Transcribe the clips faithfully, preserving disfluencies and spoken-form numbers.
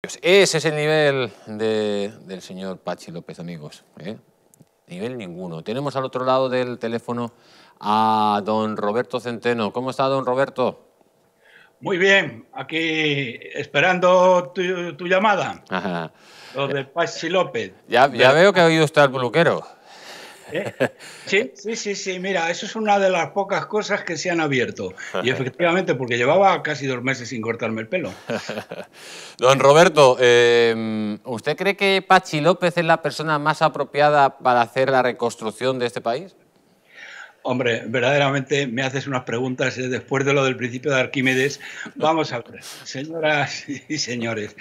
Ese es el nivel de, del señor Patxi López, amigos, ¿eh? Nivel ninguno. Tenemos al otro lado del teléfono a don Roberto Centeno. ¿Cómo está, don Roberto? Muy bien, aquí esperando tu, tu llamada. Ajá. Lo de Patxi López. Ya, ya veo que ha oído usted al peluquero. ¿Eh? Sí, sí, sí, sí, mira, eso es una de las pocas cosas que se han abierto. Y efectivamente, porque llevaba casi dos meses sin cortarme el pelo. Don Roberto, eh, ¿usted cree que Patxi López es la persona más apropiada para hacer la reconstrucción de este país? Hombre, verdaderamente me haces unas preguntas eh, después de lo del principio de Arquímedes. Vamos a ver, señoras y señores,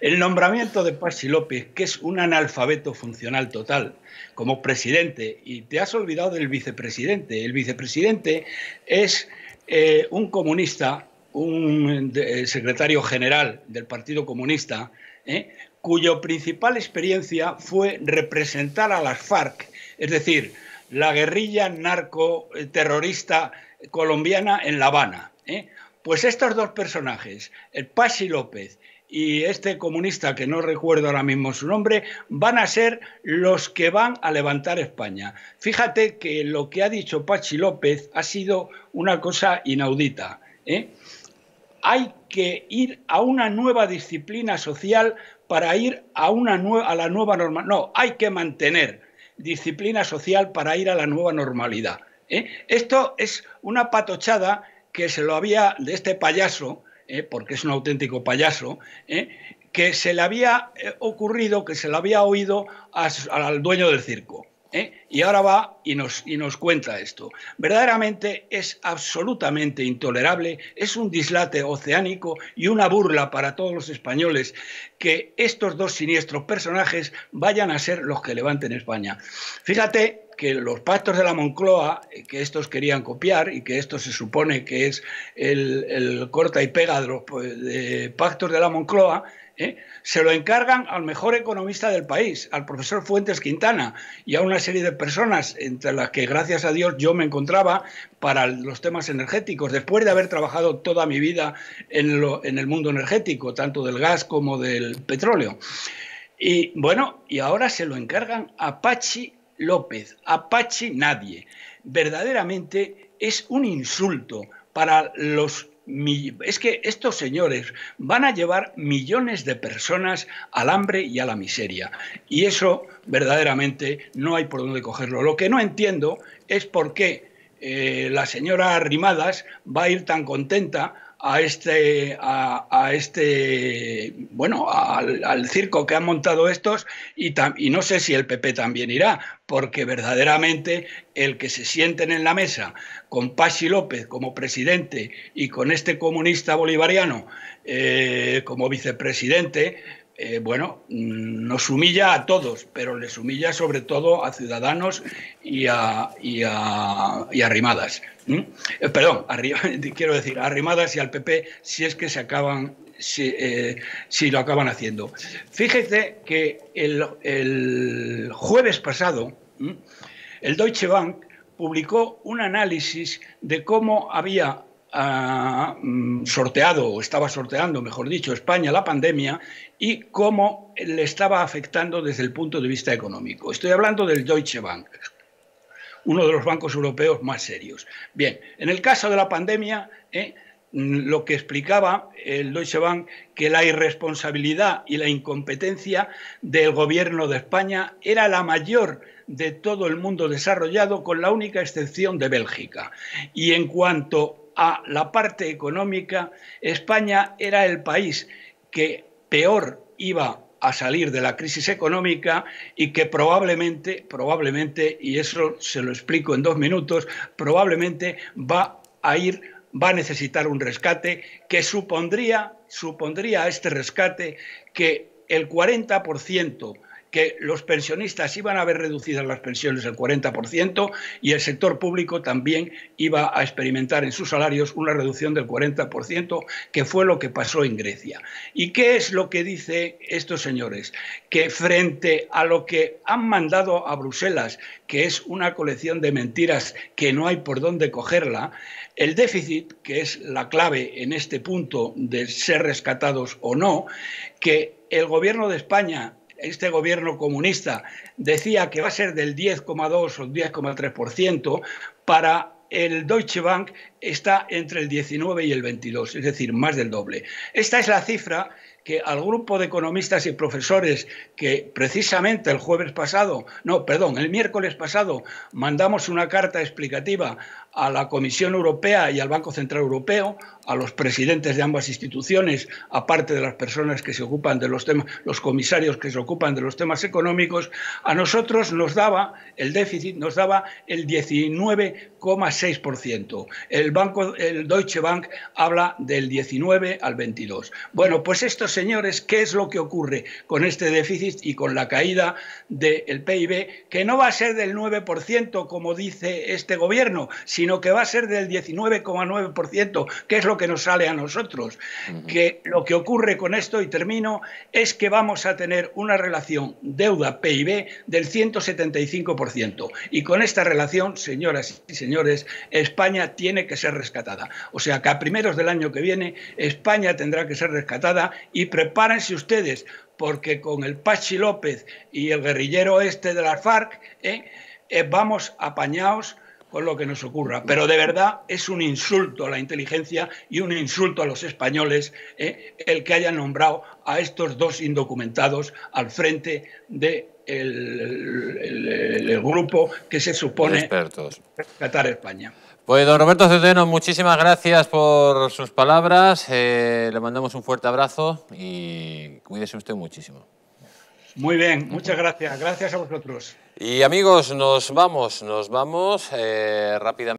el nombramiento de Patxi López, que es un analfabeto funcional total, como presidente, y te has olvidado del vicepresidente. El vicepresidente es eh, un comunista, un de, secretario general del Partido Comunista, eh, cuyo principal experiencia fue representar a las FARC, es decir, la guerrilla narcoterrorista colombiana en La Habana, ¿eh? Pues estos dos personajes, el Patxi López y este comunista que no recuerdo ahora mismo su nombre, van a ser los que van a levantar España. Fíjate que lo que ha dicho Patxi López ha sido una cosa inaudita, ¿eh? Hay que ir a una nueva disciplina social para ir a, una nue- a la nueva norma. No, hay que mantener disciplina social para ir a la nueva normalidad, ¿eh? Esto es una patochada que se lo había, de este payaso, ¿eh? Porque es un auténtico payaso, ¿eh? Que se le había ocurrido, que se le había oído a, al dueño del circo, ¿eh? Y ahora va y nos, y nos cuenta esto. Verdaderamente es absolutamente intolerable, es un dislate oceánico y una burla para todos los españoles que estos dos siniestros personajes vayan a ser los que levanten España. Fíjate que los pactos de la Moncloa, que estos querían copiar y que esto se supone que es el, el corta y pega de los de pactos de la Moncloa, ¿eh? Se lo encargan al mejor economista del país, al profesor Fuentes Quintana, y a una serie de personas entre las que, gracias a Dios, yo me encontraba para los temas energéticos, después de haber trabajado toda mi vida en, lo, en el mundo energético, tanto del gas como del petróleo. Y bueno, y ahora se lo encargan a Patxi López, a Patxi nadie. Verdaderamente es un insulto para los... Es que estos señores van a llevar millones de personas al hambre y a la miseria. Y eso verdaderamente no hay por dónde cogerlo. Lo que no entiendo es por qué eh, la señora Arrimadas va a ir tan contenta a este, a, a este bueno, al, al circo que han montado estos, y, tam, y no sé si el P P también irá, porque verdaderamente el que se sienten en la mesa con Patxi López como presidente y con este comunista bolivariano eh, como vicepresidente, eh, bueno, nos humilla a todos, pero les humilla sobre todo a Ciudadanos y a, y a, y a Arrimadas. ¿Mm? Eh, perdón, arri quiero decir, a Arrimadas y al P P, si es que se acaban, si, eh, si lo acaban haciendo. Fíjese que el, el jueves pasado, ¿Mm? el Deutsche Bank publicó un análisis de cómo había Ha sorteado, o estaba sorteando, mejor dicho, España la pandemia y cómo le estaba afectando desde el punto de vista económico. Estoy hablando del Deutsche Bank, uno de los bancos europeos más serios. Bien, en el caso de la pandemia, ¿eh? lo que explicaba el Deutsche Bank, que la irresponsabilidad y la incompetencia del gobierno de España era la mayor de todo el mundo desarrollado, con la única excepción de Bélgica. Y en cuanto a la parte económica, España era el país que peor iba a salir de la crisis económica y que probablemente, probablemente, y eso se lo explico en dos minutos, probablemente va a ir, va a necesitar un rescate que supondría, supondría este rescate que el cuarenta por ciento que los pensionistas iban a ver reducidas las pensiones del cuarenta por ciento y el sector público también iba a experimentar en sus salarios una reducción del cuarenta por ciento, que fue lo que pasó en Grecia. ¿Y qué es lo que dicen estos señores? Que frente a lo que han mandado a Bruselas, que es una colección de mentiras que no hay por dónde cogerla, el déficit, que es la clave en este punto de ser rescatados o no, que el Gobierno de España, este gobierno comunista, decía que va a ser del diez coma dos o diez coma tres por ciento, para el Deutsche Bank está entre el diecinueve y el veintidós, es decir, más del doble. Esta es la cifra que al grupo de economistas y profesores que precisamente el jueves pasado, no, perdón, el miércoles pasado mandamos una carta explicativa a la Comisión Europea y al Banco Central Europeo, a los presidentes de ambas instituciones, aparte de las personas que se ocupan de los temas, los comisarios que se ocupan de los temas económicos, a nosotros nos daba el déficit, nos daba el diecinueve coma seis por ciento. El banco, el Deutsche Bank habla del diecinueve al veintidós. Bueno, pues estos señores, ¿qué es lo que ocurre con este déficit y con la caída del P I B? Que no va a ser del nueve por ciento, como dice este gobierno, sino que va a ser del diecinueve coma nueve por ciento, que es lo que nos sale a nosotros. Que lo que ocurre con esto, y termino, es que vamos a tener una relación deuda P I B del ciento setenta y cinco por ciento. Y con esta relación, señoras y señores, España tiene que ser rescatada. O sea, que a primeros del año que viene España tendrá que ser rescatada, y prepárense ustedes, porque con el Patxi López y el guerrillero este de las FARC, ¿eh? Eh, vamos apañados con lo que nos ocurra. Pero de verdad es un insulto a la inteligencia y un insulto a los españoles eh, el que hayan nombrado a estos dos indocumentados al frente del de el, el, el grupo que se supone rescatar España. Pues don Roberto Centeno, muchísimas gracias por sus palabras. Eh, le mandamos un fuerte abrazo y cuídese usted muchísimo. Muy bien, muchas gracias. Gracias a vosotros. Y amigos, nos vamos, nos vamos eh, rápidamente.